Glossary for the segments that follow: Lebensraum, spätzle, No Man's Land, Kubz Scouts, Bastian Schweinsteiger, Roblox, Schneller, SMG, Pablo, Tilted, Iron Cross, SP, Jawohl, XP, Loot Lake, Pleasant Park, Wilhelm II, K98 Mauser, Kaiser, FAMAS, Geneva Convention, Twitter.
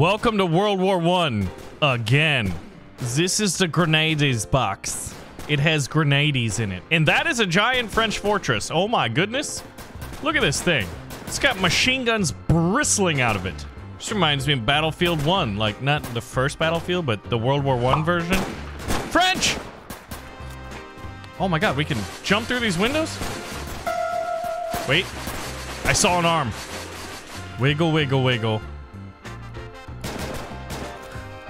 Welcome to World War I again. This is the grenades box. It has grenades in it. And that is a giant French fortress. Oh my goodness. Look at this thing. It's got machine guns bristling out of it. This reminds me of Battlefield 1. Like, not the first Battlefield, but the World War I version. French! Oh my god, we can jump through these windows? Wait. I saw an arm. Wiggle, wiggle, wiggle.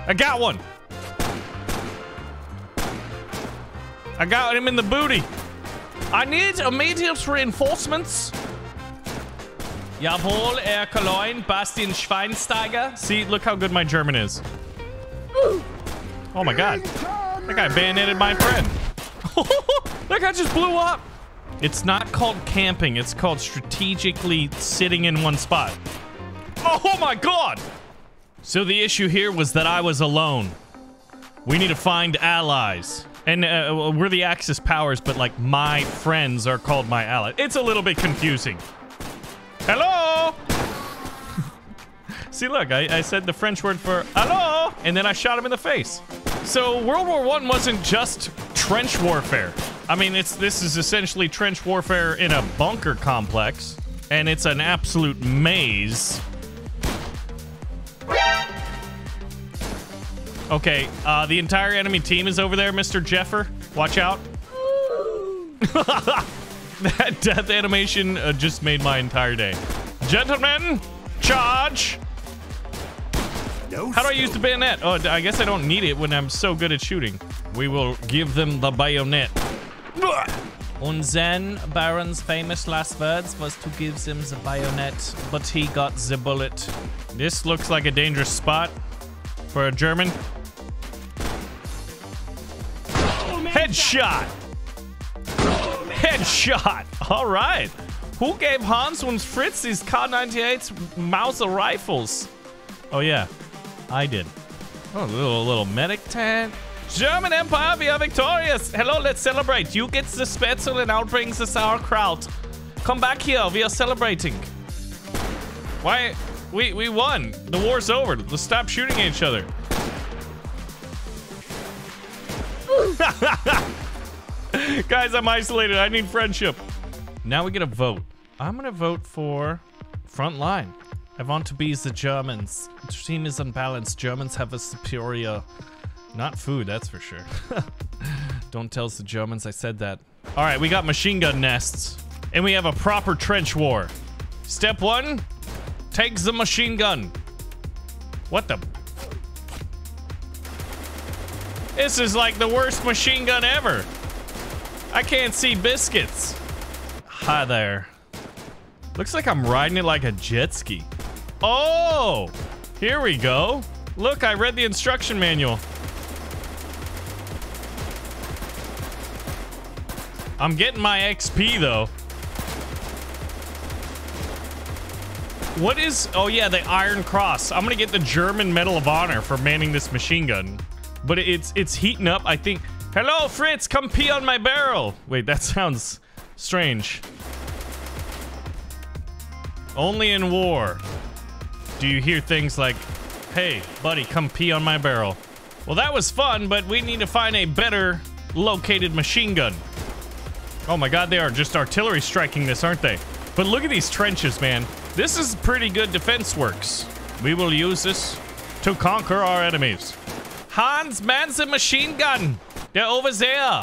I got one! I got him in the booty. I need immediate reinforcements. Jawohl, Herr Cologne, Bastian Schweinsteiger. See, look how good my German is. Oh my god. That guy bayoneted my friend. That guy just blew up. It's not called camping. It's called strategically sitting in one spot. Oh my god. So the issue here was that I was alone. We need to find allies. And we're the Axis powers, but like my friends are called my allies. It's a little bit confusing. Hello! See, look, I said the French word for hello, and then I shot him in the face. So World War I wasn't just trench warfare. I mean, this is essentially trench warfare in a bunker complex, and it's an absolute maze. Okay, the entire enemy team is over there, Mr. Jeffer. Watch out. That death animation just made my entire day. Gentlemen, charge! No. How do I use the bayonet? Oh, I guess I don't need it when I'm so good at shooting. We will give them the bayonet. And then Baron's famous last words was to give them the bayonet, but he got the bullet. This looks like a dangerous spot for a German. Headshot! Headshot! Alright! Who gave Hans und Fritz these K98 Mauser rifles? Oh yeah, I did. Oh, little medic tent. German Empire, we are victorious! Hello, let's celebrate. You get the spätzle and I'll bring the sauerkraut. Come back here, we are celebrating. Why? We won! The war's over. Let's stop shooting at each other. Guys, I'm isolated. I need friendship. Now we get a vote. I'm gonna vote for frontline. I want to be the Germans. The team is unbalanced. Germans have a superior... Not food, that's for sure. Don't tell the Germans I said that. Alright, we got machine gun nests. And we have a proper trench war. Step one... Take the machine gun. What the? This is like the worst machine gun ever. I can't see biscuits. Hi there. Looks like I'm riding it like a jet ski. Oh, here we go. Look, I read the instruction manual. I'm getting my XP though. What is... Oh, yeah, the Iron Cross. I'm going to get the German Medal of Honor for manning this machine gun. But it's heating up, I think. Hello, Fritz, come pee on my barrel. Wait, that sounds strange. Only in war do you hear things like, hey, buddy, come pee on my barrel. Well, that was fun, but we need to find a better located machine gun. Oh, my God, they are just artillery striking this, aren't they? But look at these trenches, man. This is pretty good defense works. We will use this to conquer our enemies. Hans, man's a machine gun. They're over there.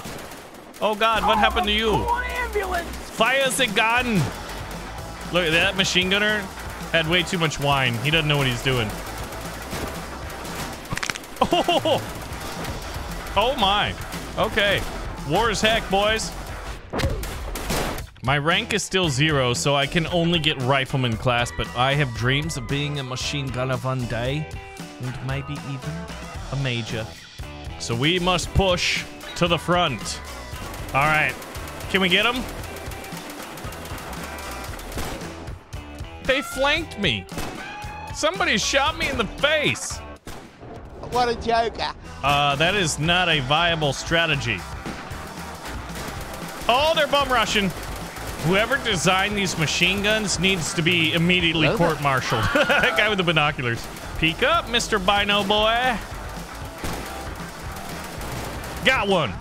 Oh God, what happened to you? Ambulance. Fire the gun. Look, that machine gunner had way too much wine. He doesn't know what he's doing. Oh my. Okay. War is heck, boys. My rank is still 0, so I can only get rifleman class, but I have dreams of being a machine gunner one day, and maybe even a major. So we must push to the front. All right, can we get them? They flanked me. Somebody shot me in the face. What a joker. That is not a viable strategy. Oh, they're bum rushing. Whoever designed these machine guns needs to be immediately court-martialed. That guy with the binoculars. Peek up, Mr. Bino Boy. Got one.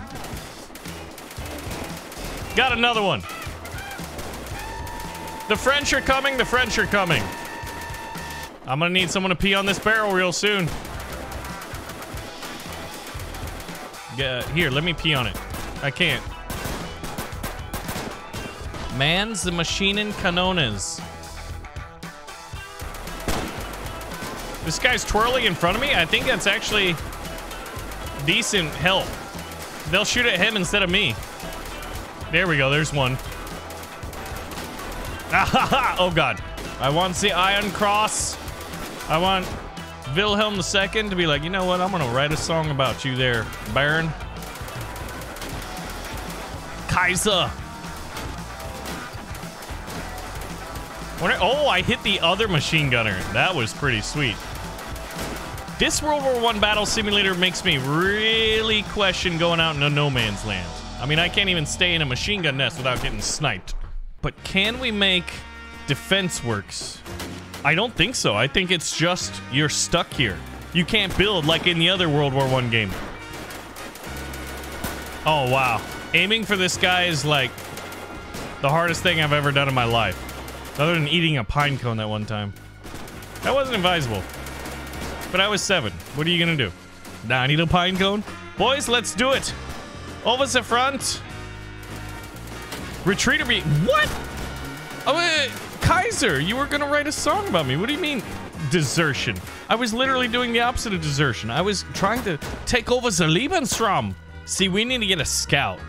Got another one. The French are coming. The French are coming. I'm gonna need someone to pee on this barrel real soon. Here, let me pee on it. I can't. Mans the Maschinen Kanones. This guy's twirling in front of me. I think that's actually decent help. They'll shoot at him instead of me. There we go. There's one. Oh, God. I want the Iron Cross. I want Wilhelm II to be like, you know what? I'm going to write a song about you there, Baron. Kaiser. Oh, I hit the other machine gunner. That was pretty sweet. This World War I battle simulator makes me really question going out into no man's land. I mean, I can't even stay in a machine gun nest without getting sniped. But can we make defense works? I don't think so. I think it's just you're stuck here. You can't build like in the other World War I game. Oh, wow. Aiming for this guy is like the hardest thing I've ever done in my life. Other than eating a pine cone that one time. That wasn't advisable. But I was 7. What are you gonna do? Nah, I need a pine cone? Boys, let's do it! Over the front! Retreat or be... What? Oh, Kaiser, you were gonna write a song about me. What do you mean, desertion? I was literally doing the opposite of desertion. I was trying to take over the Lebensraum. See, we need to get a scout.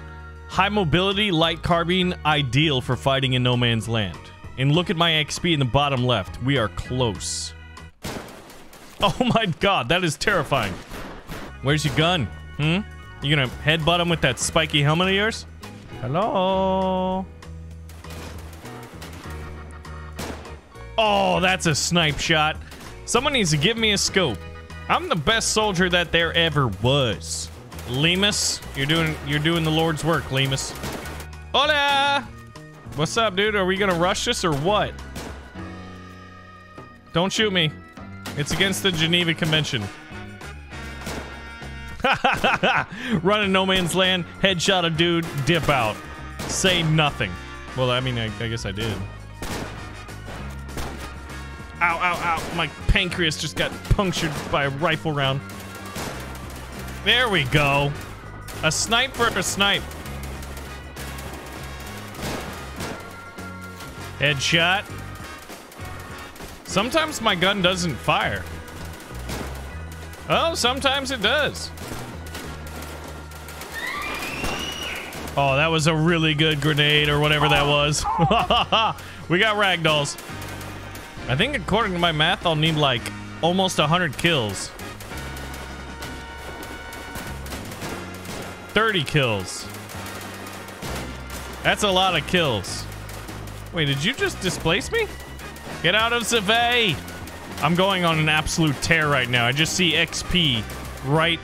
High mobility, light carbine, ideal for fighting in no man's land. And look at my XP in the bottom left. We are close. Oh my god, that is terrifying. Where's your gun? Hmm? You gonna headbutt him with that spiky helmet of yours? Hello? Oh, that's a snipe shot. Someone needs to give me a scope. I'm the best soldier that there ever was. Lemus, you're doing the Lord's work, Lemus. Hola! What's up, dude? Are we gonna rush this or what? Don't shoot me. It's against the Geneva Convention. Run in no man's land, headshot a dude, dip out. Say nothing. Well, I mean, I guess I did. Ow, ow, ow. My pancreas just got punctured by a rifle round. There we go. A snipe for a snipe. Headshot. Sometimes my gun doesn't fire. Oh, sometimes it does. Oh, that was a really good grenade or whatever that was. We got ragdolls. I think according to my math, I'll need like almost 100 kills. 30 kills. That's a lot of kills. Wait, did you just displace me? Get out of the way! I'm going on an absolute tear right now. I just see XP right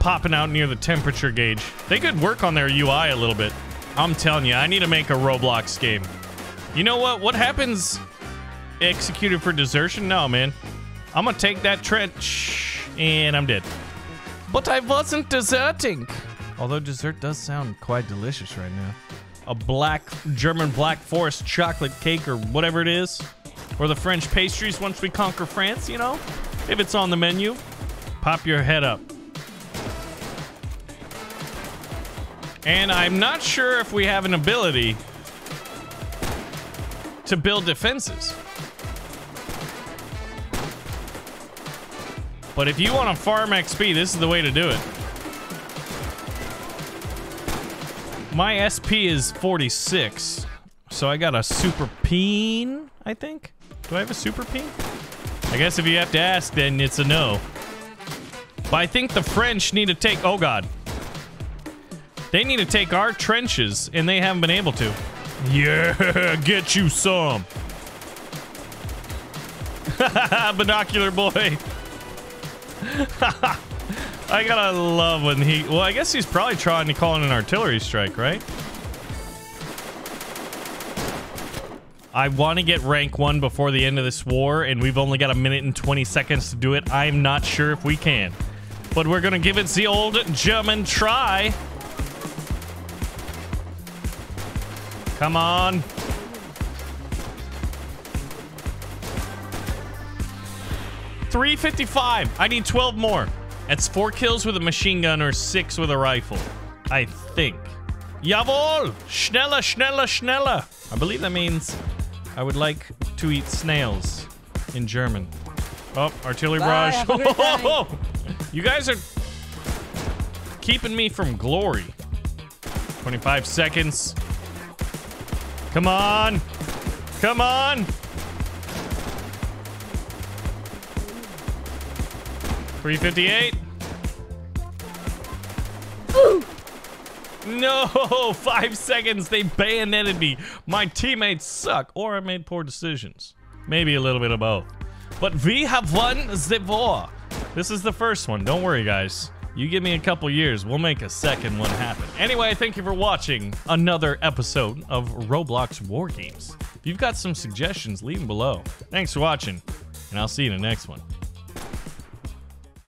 popping out near the temperature gauge. They could work on their UI a little bit. I'm telling you, I need to make a Roblox game. You know what? What happens executed for desertion? No, man. I'm gonna take that trench and I'm dead. But I wasn't deserting. Although dessert does sound quite delicious right now. A black German Black Forest chocolate cake or whatever it is, or the French pastries once we conquer France, you know, if it's on the menu. Pop your head up. And I'm not sure if we have an ability to build defenses, but if you want to farm XP, this is the way to do it. My SP is 46, so I got a super peen, I think. Do I have a super peen? I guess if you have to ask, then it's a no. But I think the French need to take... Oh, God. They need to take our trenches, and they haven't been able to. Yeah, get you some. Binocular boy. I gotta love when he... Well, I guess he's probably trying to call in an artillery strike, right? I want to get rank 1 before the end of this war, and we've only got a minute and 20 seconds to do it. I'm not sure if we can, but we're going to give it the old German try. Come on. $355. I need 12 more. That's 4 kills with a machine gun or 6 with a rifle, I think. Jawohl! Schneller, schneller, schneller! I believe that means I would like to eat snails in German. Oh, artillery barrage. You guys are keeping me from glory. 25 seconds. Come on! Come on! 358. Ooh. No, 5 seconds. They bayoneted me. My teammates suck, or I made poor decisions. Maybe a little bit of both. But we have won the war. This is the first one. Don't worry, guys. You give me a couple years, we'll make a second one happen. Anyway, thank you for watching another episode of Roblox War Games. If you've got some suggestions, leave them below. Thanks for watching, and I'll see you in the next one.